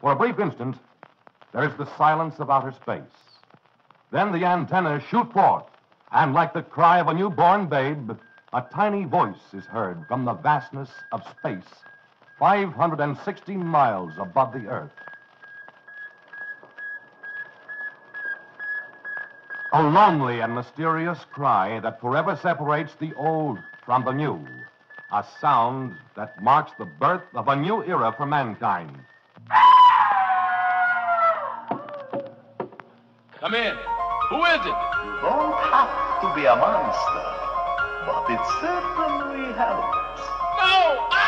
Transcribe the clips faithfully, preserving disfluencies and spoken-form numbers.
For a brief instant, there is the silence of outer space. Then the antennas shoot forth, and like the cry of a newborn babe, a tiny voice is heard from the vastness of space, five hundred sixty miles above the Earth. A lonely and mysterious cry that forever separates the old from the new. A sound that marks the birth of a new era for mankind. Come in. Who is it? You don't have to be a monster, but it certainly helps. No! Ah!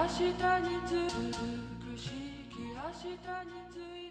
Ashita ni tsuitu.